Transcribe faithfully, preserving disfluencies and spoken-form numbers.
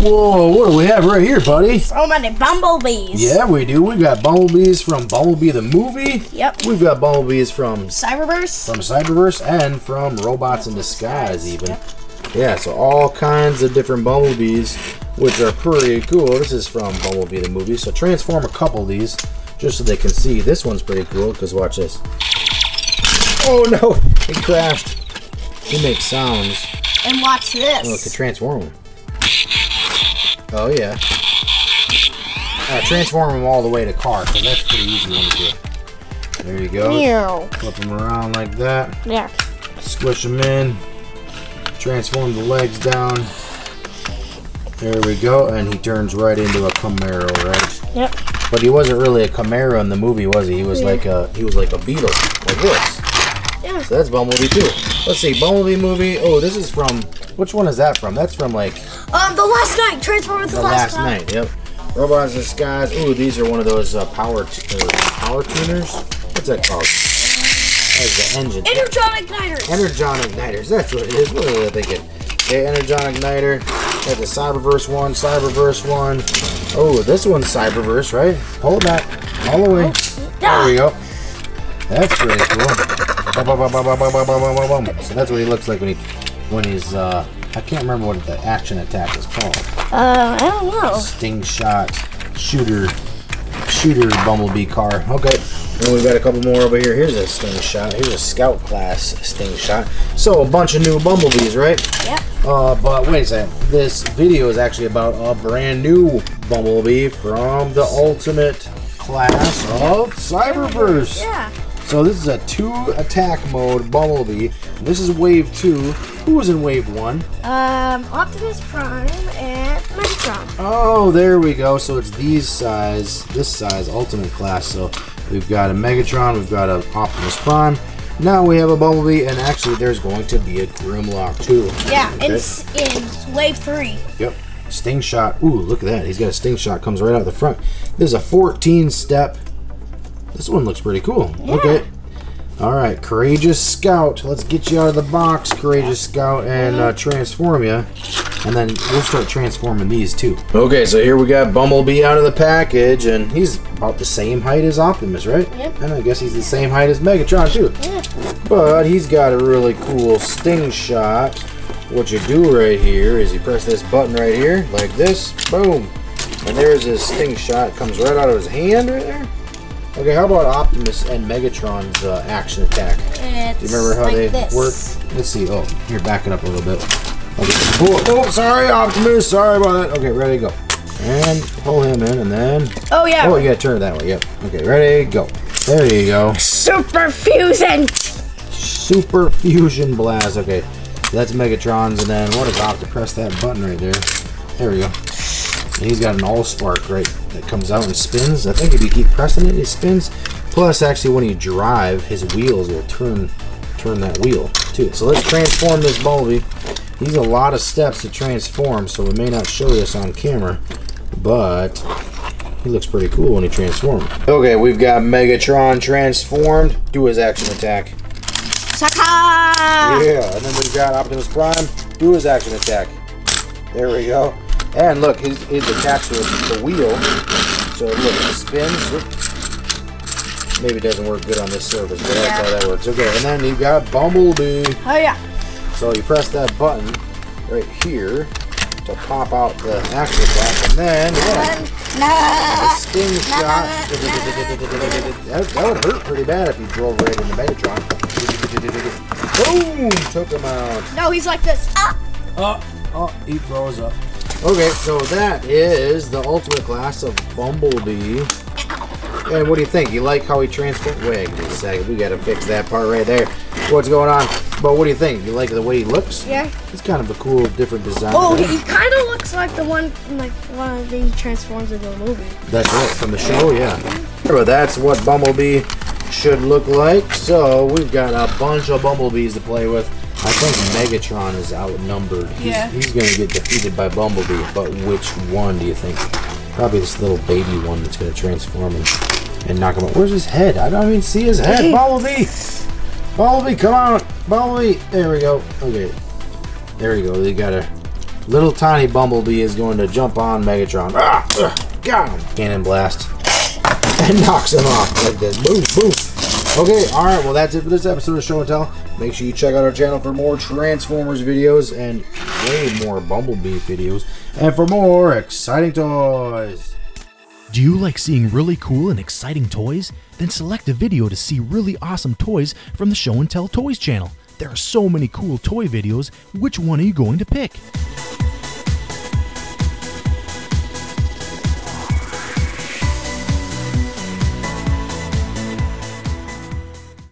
Whoa, what do we have right here, buddy? So many bumblebees. Yeah, we do. We've got bumblebees from Bumblebee the movie. Yep. We've got bumblebees from Cyberverse. From Cyberverse and from Robots in Disguise, even. Yep. Yeah, so all kinds of different bumblebees, which are pretty cool. This is from Bumblebee the movie. So transform a couple of these just so they can see. This one's pretty cool because watch this. Oh no, it crashed. It makes sounds. And watch this. Oh, it could transform them. Oh yeah. Uh, transform them all the way to car, so that's pretty easy one to do. There you go. Ew. Flip them around like that. Yeah. Squish them in. Transform the legs down. There we go, and he turns right into a Camaro, right? Yep. But he wasn't really a Camaro in the movie, was he? He was yeah. like a he was like a Beetle, like this. Yeah. So that's Bumblebee too. Let's see, Bumblebee movie. Oh, this is from, which one is that from? That's from like... Um, The Last Knight, Transformers: The Last Knight. The Last Knight, yep. Robots in Disguise. Ooh, these are one of those uh, power, uh, power tuners. What's that called? That's the engine. Energon Igniters. Energon Igniters, that's what it is. What are they thinking? Okay, Energon Igniter. That's the Cyberverse one, Cyberverse one. Oh, this one's Cyberverse, right? Hold that all the way. There we go. That's pretty cool. So that's what he looks like when he, when he's, uh, I can't remember what the action attack is called. Uh, I don't know. Stingshot, shooter, shooter Bumblebee car. Okay, and we've got a couple more over here. Here's a Stingshot. Here's a Scout class Stingshot. So a bunch of new Bumblebees, right? Yep. Uh, but wait a second. This video is actually about a brand new Bumblebee from the Ultimate class of Cyberverse. Yeah. So this is a two attack mode Bumblebee. This is wave two. Who was in wave one? Um, Optimus Prime and Megatron. Oh, there we go. So it's these size, this size Ultimate class. So we've got a Megatron, we've got an Optimus Prime. Now we have a Bumblebee, and actually there's going to be a Grimlock too. Yeah, okay. It's in wave three. Yep. Stingshot. Ooh, look at that. He's got a Stingshot. Comes right out the front. There's a fourteen step. This one looks pretty cool. Yeah. Okay. All right, Courageous Scout. Let's get you out of the box, Courageous Scout, and uh, transform you. And then we'll start transforming these too. Okay, so here we got Bumblebee out of the package, and he's about the same height as Optimus, right? Yep. And I guess he's the same height as Megatron too. Yeah. But he's got a really cool sting shot. What you do right here is you press this button right here, like this, boom. And there's his sting shot. Comes right out of his hand right there. Okay, how about Optimus and Megatron's uh, action attack? It's Do you remember how like they this. work? Let's see. Oh, here, back it up a little bit. Okay. Oh, oh, sorry, Optimus. Sorry about that. Okay, ready, go. And pull him in, and then... Oh, yeah. Oh, you gotta turn it that way. Yep. Okay, ready, go. There you go. Super Fusion! Super Fusion Blast. Okay, so that's Megatron's, and then what is Optimus? Press that button right there. There we go. And he's got an Allspark, right, that comes out and spins. I think if you keep pressing it, it spins. Plus, actually, when you drive, his wheels will turn turn that wheel, too. So let's transform this Bumblebee. He's a lot of steps to transform, so we may not show this on camera, but he looks pretty cool when he transforms. Okay, we've got Megatron transformed. Do his action attack. Shaka! Yeah, and then we've got Optimus Prime. Do his action attack. There we go. And look, he's, he's attached to the wheel, so look, it spins. Maybe it doesn't work good on this surface, but yeah. that's how that works. Okay, and then you've got Bumblebee. Oh, yeah. So you press that button right here to pop out the action attack, and then, yeah, nah, the sting nah, shot. Nah, that, that would hurt pretty bad if you drove right into Megatron. Boom! Took him out. No, he's like this. Ah! Oh, oh, he blows up. Okay, so that is the Ultimate class of Bumblebee. And what do you think? You like how he transformed? Wait a second, we gotta fix that part right there. What's going on? But what do you think? You like the way he looks? Yeah. It's kind of a cool, different design. Oh, he kind of looks like the one, like one that he transforms into a movie. That's right, from the show, yeah. But that's what Bumblebee should look like. So we've got a bunch of Bumblebees to play with. I think Megatron is outnumbered. He's, yeah. he's going to get defeated by Bumblebee, but which one do you think? Probably this little baby one that's going to transform him and knock him out. Where's his head? I don't even see his head. Hey. Bumblebee! Bumblebee, come on! Bumblebee! There we go. Okay. There we go. They got to Little tiny Bumblebee is going to jump on Megatron. Ah, ugh, got him. Cannon blast. And knocks him off like this. Boom, boom. Okay, alright, well that's it for this episode of Show and Tell. Make sure you check out our channel for more Transformers videos and way more Bumblebee videos. And for more exciting toys. Do you like seeing really cool and exciting toys? Then select a video to see really awesome toys from the Show and Tell Toys channel. There are so many cool toy videos. Which one are you going to pick?